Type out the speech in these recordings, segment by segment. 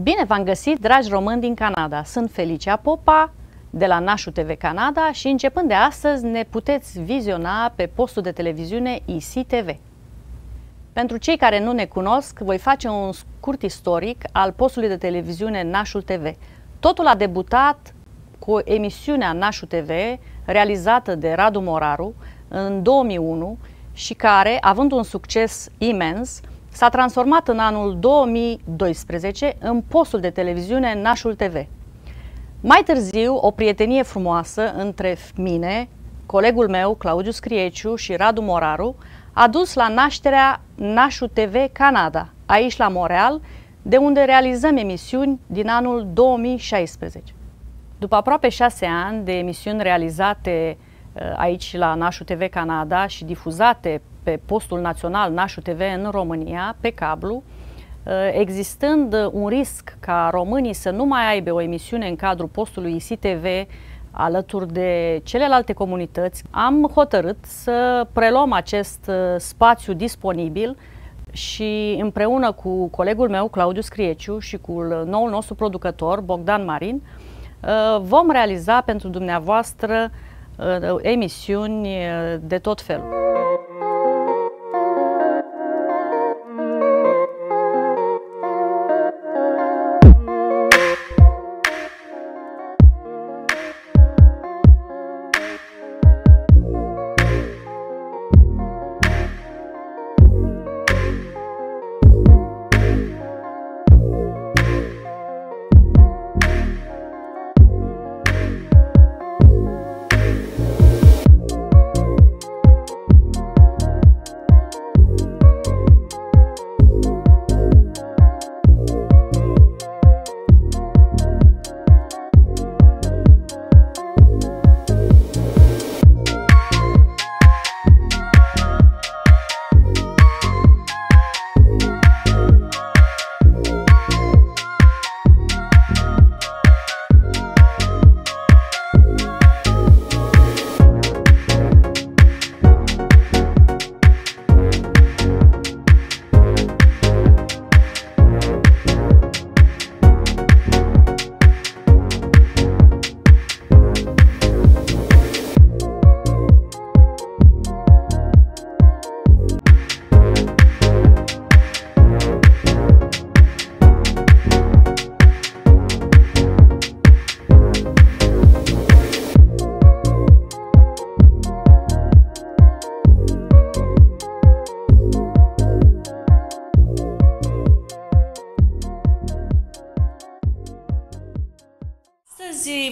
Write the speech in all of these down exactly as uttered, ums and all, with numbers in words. Bine v-am găsit, dragi români din Canada! Sunt Felicia Popa de la Nașul T V Canada și începând de astăzi ne puteți viziona pe postul de televiziune I C T V. Pentru cei care nu ne cunosc, voi face un scurt istoric al postului de televiziune Nașul T V. Totul a debutat cu emisiunea Nașul T V, realizată de Radu Moraru în două mii unu și care, având un succes imens, s-a transformat în anul două mii doisprezece în postul de televiziune Nașul T V. Mai târziu, o prietenie frumoasă între mine, colegul meu, Claudiu Crieciu și Radu Moraru, a dus la nașterea Nașul T V Canada, aici la Montreal, de unde realizăm emisiuni din anul două mii șaisprezece. După aproape șase ani de emisiuni realizate aici la Nașul T V Canada și difuzate pe postul național Nașul T V în România, pe cablu, existând un risc ca românii să nu mai aibă o emisiune în cadrul postului I C T V alături de celelalte comunități, am hotărât să preluăm acest spațiu disponibil și împreună cu colegul meu, Claudiu Crieciu, și cu noul nostru producător, Bogdan Marin, vom realiza pentru dumneavoastră emisiuni de tot felul.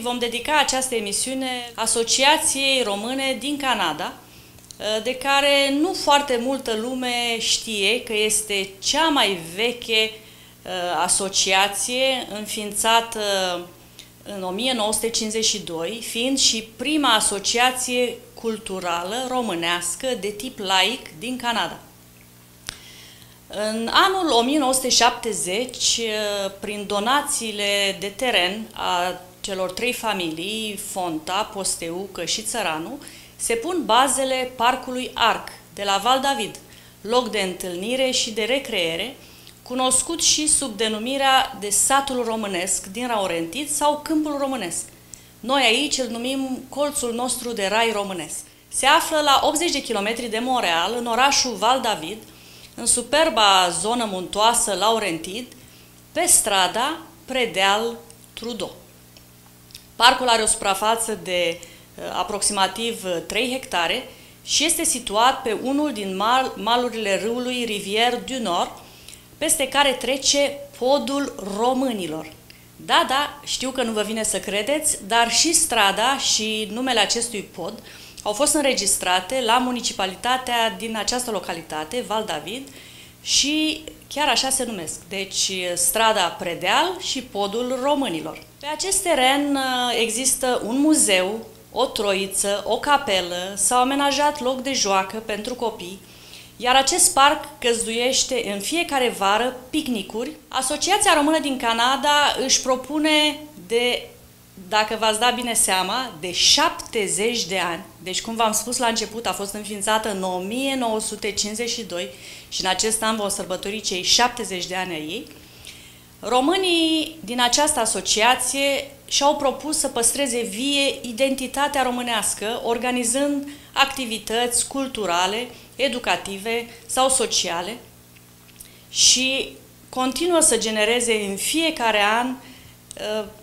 Vom dedica această emisiune Asociației Române din Canada, de care nu foarte multă lume știe că este cea mai veche asociație, înființată în o mie nouă sute cincizeci și doi, fiind și prima asociație culturală românească de tip laic din Canada. În anul o mie nouă sute șaptezeci, prin donațiile de teren a celor trei familii, Fonta, Posteucă și Țăranu, se pun bazele Parcului Arc de la Val David, loc de întâlnire și de recreere, cunoscut și sub denumirea de Satul Românesc din Laurentid sau Câmpul Românesc. Noi aici îl numim Colțul nostru de Rai Românesc. Se află la optzeci de kilometri de Montreal, în orașul Val David, în superba zonă muntoasă Laurentid, pe strada Predeal Trudeau. Parcul are o suprafață de uh, aproximativ trei hectare și este situat pe unul din mal, malurile râului Rivière du Nord, peste care trece Podul Românilor. Da, da, știu că nu vă vine să credeți, dar și strada și numele acestui pod au fost înregistrate la municipalitatea din această localitate, Val David, și chiar așa se numesc, deci strada Predeal și Podul Românilor. Pe acest teren există un muzeu, o troiță, o capelă, s-au amenajat loc de joacă pentru copii, iar acest parc găzduiește în fiecare vară picnicuri. Asociația Română din Canada își propune de, dacă v-ați dat bine seama, de șaptezeci de ani. Deci, cum v-am spus la început, a fost înființată în o mie nouă sute cincizeci și doi și în acest an vom sărbători cei șaptezeci de ani ai ei. Românii din această asociație și-au propus să păstreze vie identitatea românească, organizând activități culturale, educative sau sociale și continuă să genereze în fiecare an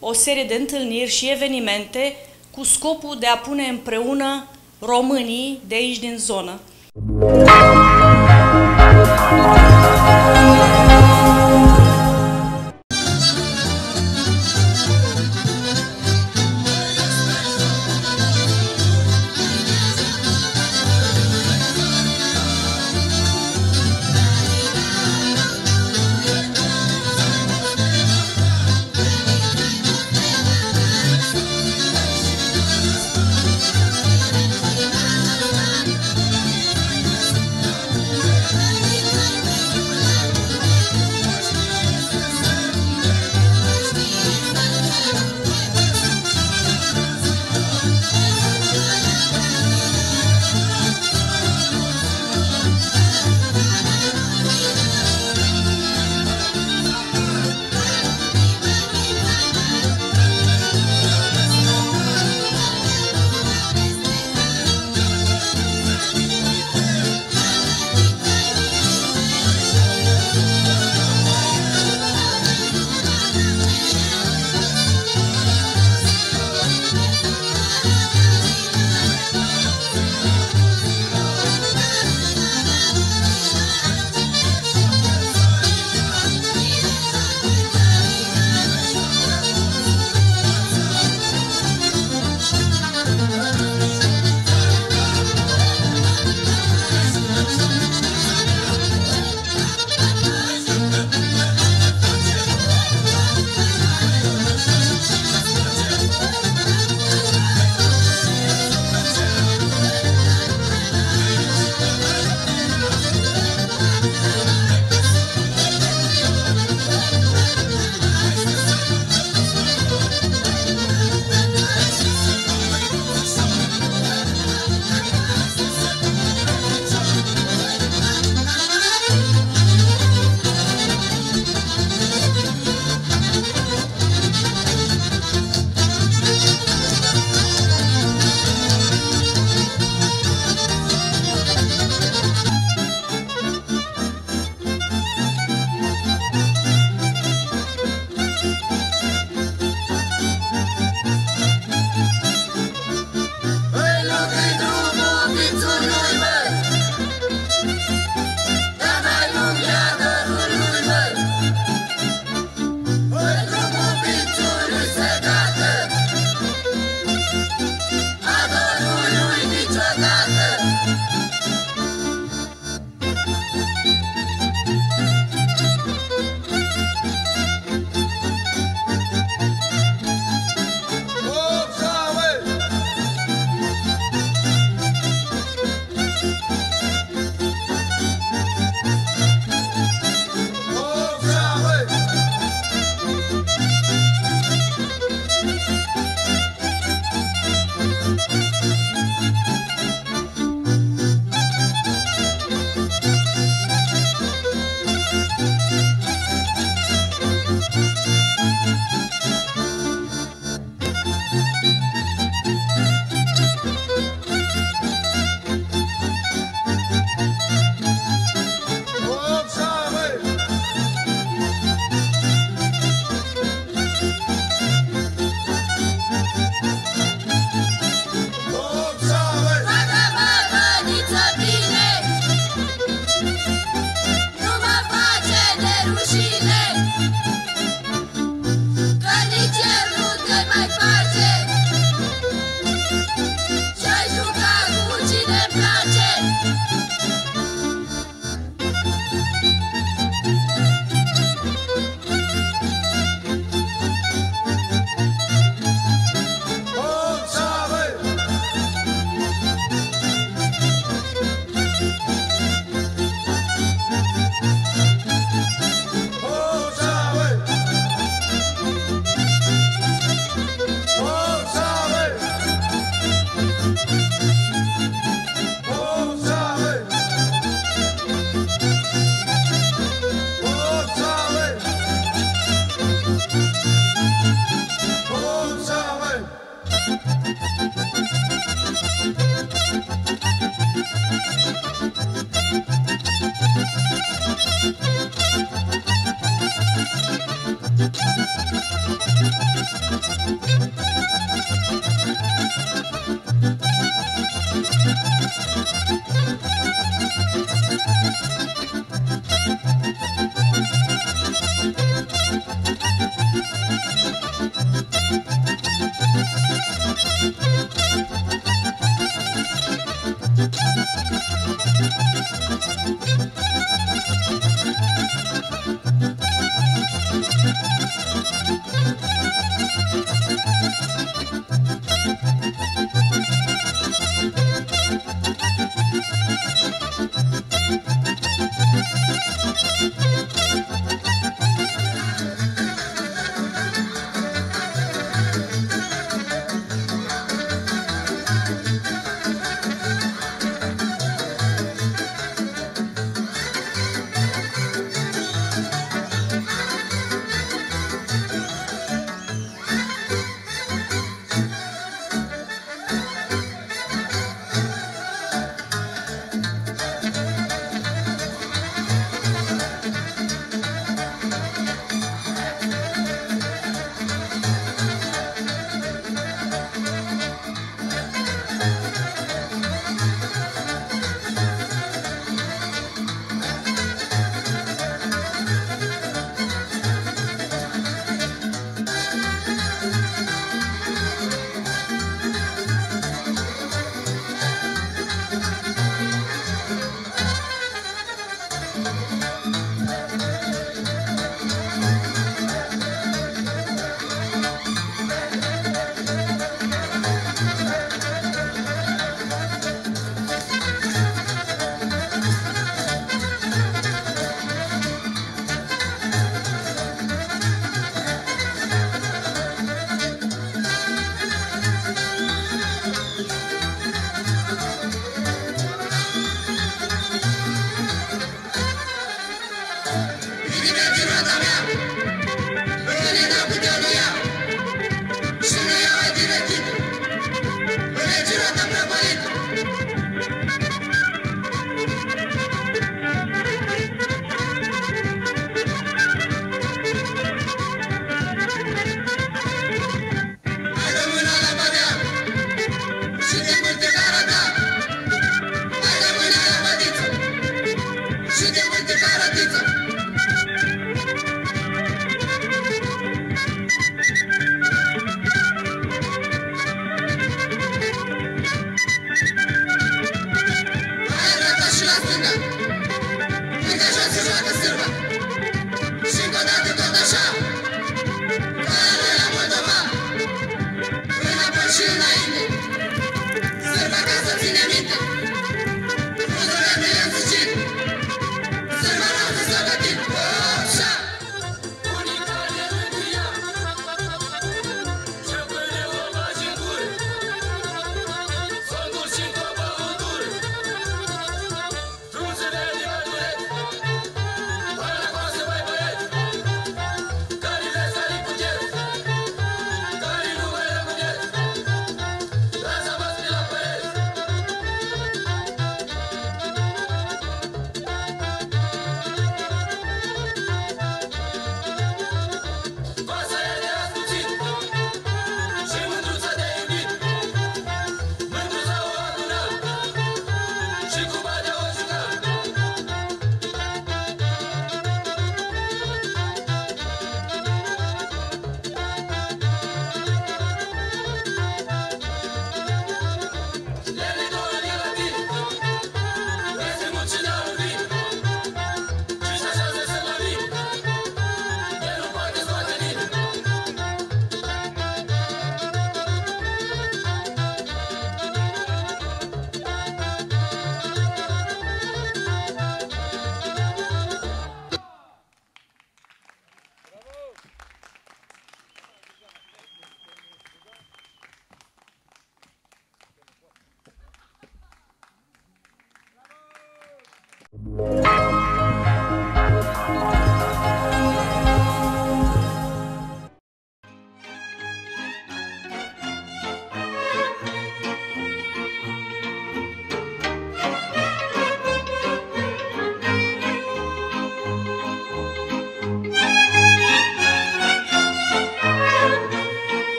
o serie de întâlniri și evenimente cu scopul de a pune împreună românii de aici din zonă.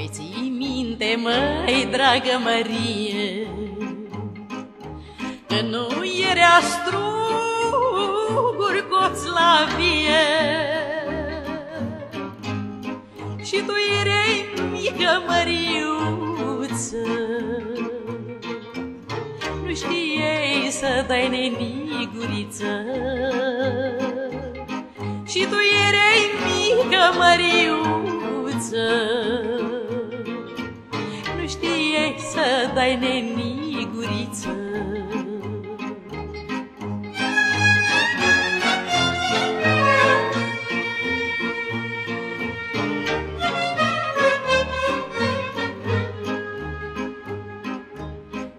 Mai ții minte, măi, dragă Marie, că nu era struguri coț la vie. Și tu erai mică Măriuță, nu știei să dai neniguriță. Și tu erai mică Măriuță, nu știei să dai neniguriță.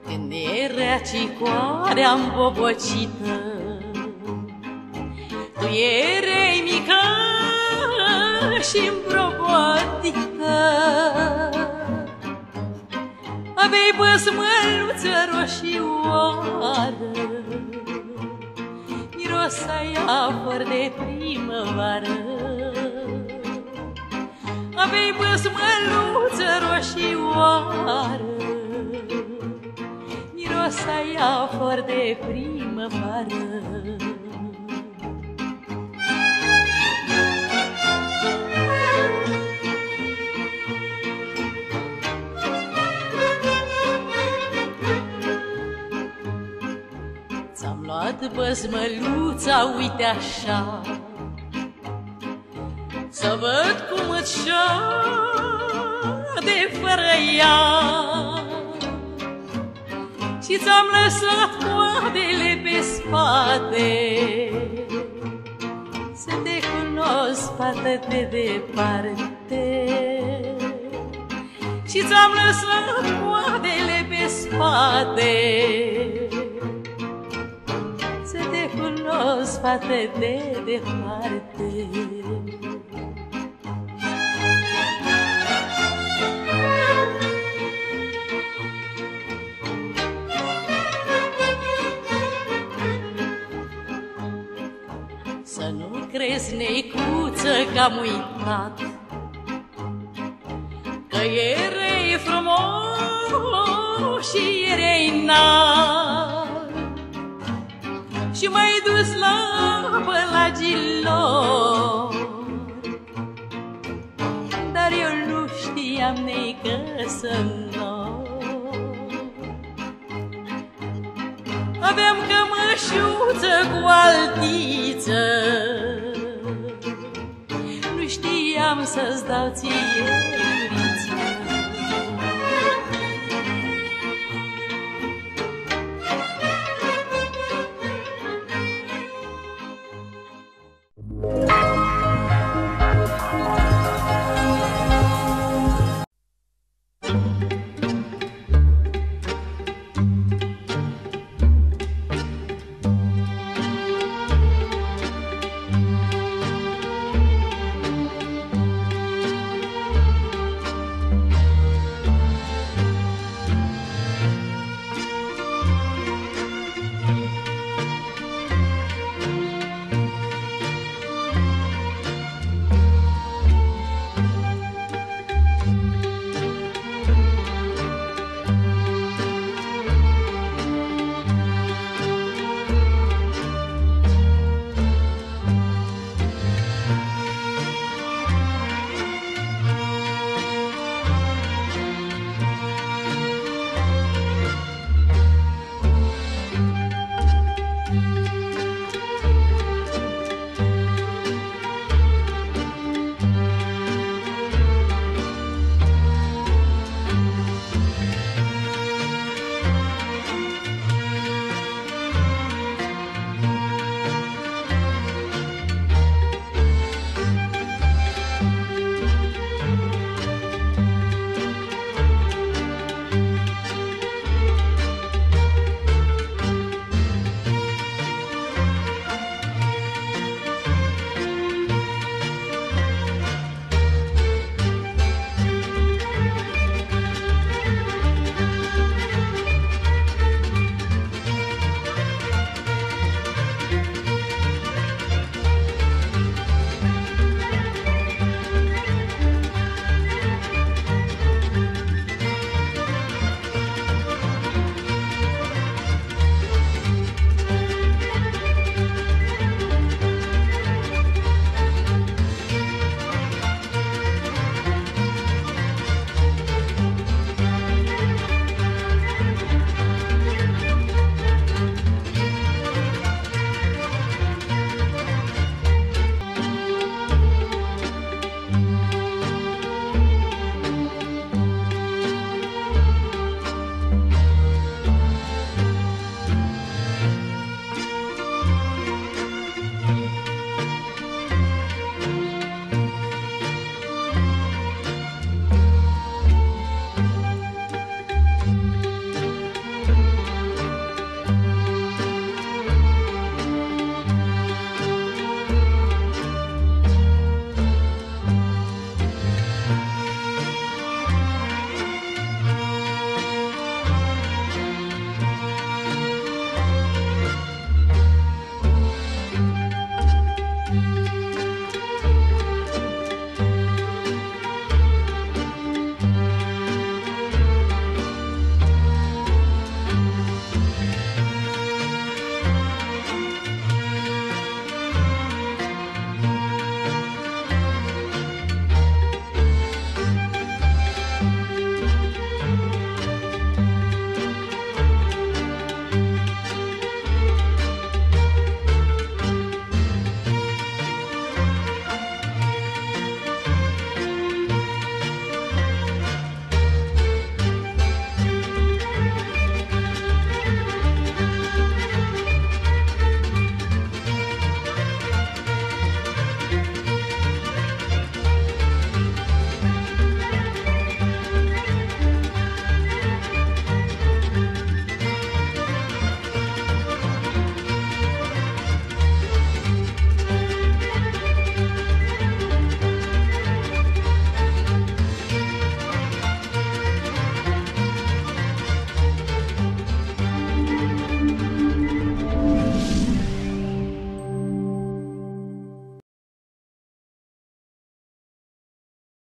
Când era cicoarea-n bobocită, tu erai mică și-n brobotită. Avei băsmăluță roșioară, miroseai afor de primăvară. Avei băsmăluță roșioară, miroseai afor de primăvară. Ți-am luat băsmăluța, uite așa, să văd cum îți șade fără ea. Și ți-am lăsat coadele pe spate, să te cunosc, fată, de departe. Și ți-am lăsat coadele pe spate, o spate de departe. Să nu crezi, neicuță, că-am uitat că erai frumos și erai înalt. Și m-ai dus la pălagilor, dar eu nu știam nei că sunt nor. Aveam cămășuță cu altiță, nu știam să-ți dau ție.